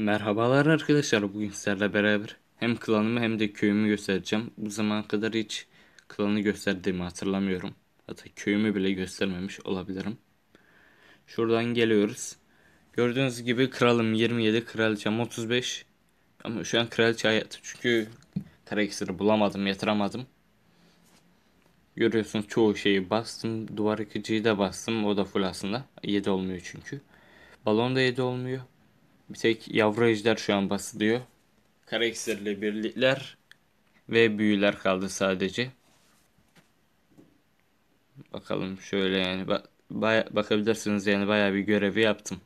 Merhabalar arkadaşlar, bugün sizlerle beraber hem klanımı hem de köyümü göstereceğim. Bu zamana kadar hiç klanı gösterdiğimi hatırlamıyorum. Hatta köyümü bile göstermemiş olabilirim. Şuradan geliyoruz. Gördüğünüz gibi kralım 27, kraliçem 35. Ama şu an kraliçe hayatı çünkü karakteri bulamadım, yatıramadım. Görüyorsunuz çoğu şeyi bastım. Duvar yıkıcıyı da bastım, o da full aslında. 7 olmuyor çünkü. Balon da 7 olmuyor. Bir tek yavru ejder şu an basılıyor. Kara iksirli birlikler ve büyüler kaldı sadece. Bakalım şöyle yani. Bakabilirsiniz yani bayağı bir görevi yaptım.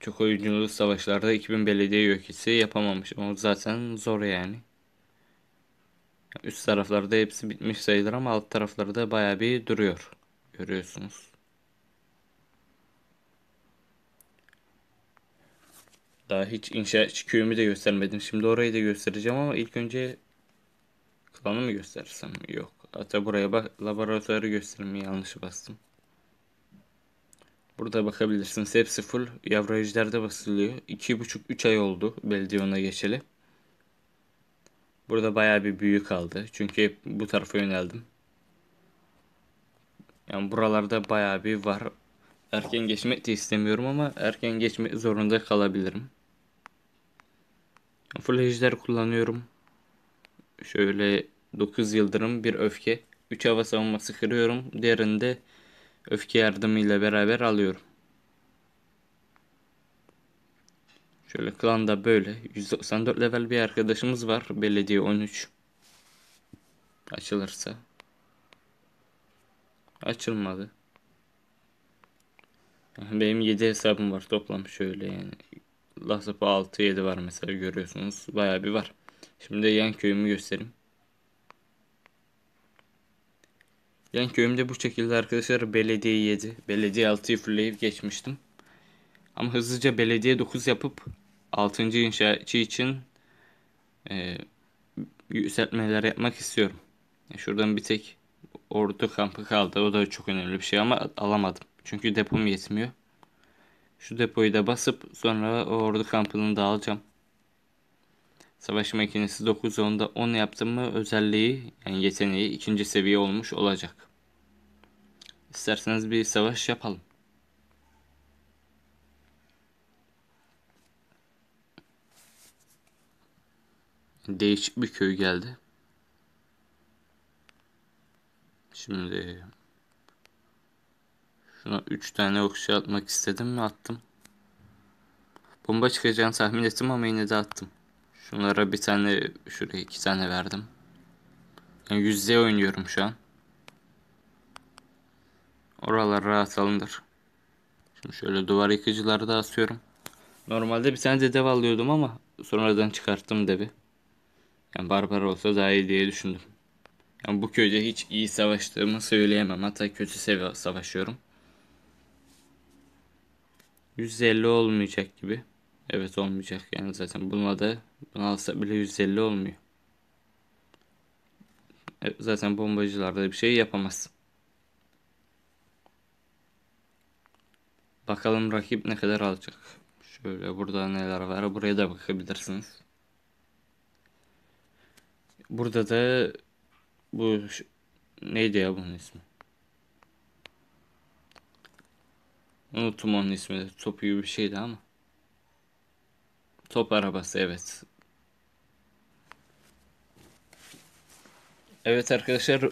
Çok oyunculu savaşlarda 2000 belediye yökisi yapamamışım. O zaten zor yani. Üst taraflarda hepsi bitmiş sayılır ama alt taraflarda bayağı bir duruyor. Görüyorsunuz. Daha hiç inşaatçı köyümü de göstermedim. Şimdi orayı da göstereceğim ama ilk önce klanı mı göstersem? Yok. Hatta buraya bak, laboratuvarı göstermeyi yanlış bastım. Burada bakabilirsiniz. Hepsi full. Yavru ejderde basılıyor. 2,5-3 ay oldu belediye ona geçeli. Burada bayağı bir büyü kaldı. Çünkü hep bu tarafa yöneldim. Yani buralarda bayağı bir var. Erken geçmek de istemiyorum ama erken geçmek zorunda kalabilirim. Full ejder kullanıyorum. Şöyle 9 yıldırım, bir öfke, 3 hava savunması kırıyorum. Diğerini de öfke yardımıyla beraber alıyorum. Şöyle klanda böyle 194 level bir arkadaşımız var. Belediye 13. Açılırsa. Açılmadı. Benim 7 hesabım var toplam şöyle yani. Lasapı 6-7 var mesela, görüyorsunuz. Bayağı bir var. Şimdi yan köyümü göstereyim. Yan köyümde bu şekilde arkadaşlar. Belediye 7. Belediye 6'yı fulleyip geçmiştim. Ama hızlıca belediye 9 yapıp 6. inşaatçı için yükseltmeler yapmak istiyorum. Şuradan bir tek ordu kampı kaldı. O da çok önemli bir şey ama alamadım. Çünkü depom yetmiyor. Şu depoyu da basıp sonra o ordu kampını da alacağım. Savaş makinesi 9-10'da 10 yaptım mı özelliği yani yeteneği 2. seviye olmuş olacak. İsterseniz bir savaş yapalım. Değişik bir köy geldi. Şimdi... Buna 3 tane okşa atmak istedim mi attım. Bomba çıkacağını tahmin ettim ama yine de attım. Şunlara bir tane, şuraya 2 tane verdim. Yani %100 oynuyorum şu an. Oralar rahat alınır. Şimdi şöyle duvar yıkıcıları da asıyorum. Normalde bir tane de dev alıyordum ama sonradan çıkarttım devi. Yani barbar olsa daha iyi diye düşündüm. Yani bu köyde hiç iyi savaştığımı söyleyemem. Hatta kötü seviye savaşıyorum. %50 olmayacak gibi. Evet olmayacak yani zaten buna da bunu alsa bile %50 olmuyor. Evet, zaten bombacılarda bir şey yapamaz. Bakalım rakip ne kadar alacak. Şöyle burada neler var, buraya da bakabilirsiniz. Burada da bu neydi ya bunun ismi? Unuttum onun ismini. Top gibi bir şeydi ama. Top arabası, evet. Evet arkadaşlar,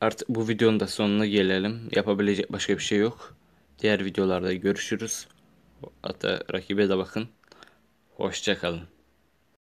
artık bu videonun da sonuna gelelim. Yapabilecek başka bir şey yok. Diğer videolarda görüşürüz. Hatta rakibe de bakın. Hoşça kalın.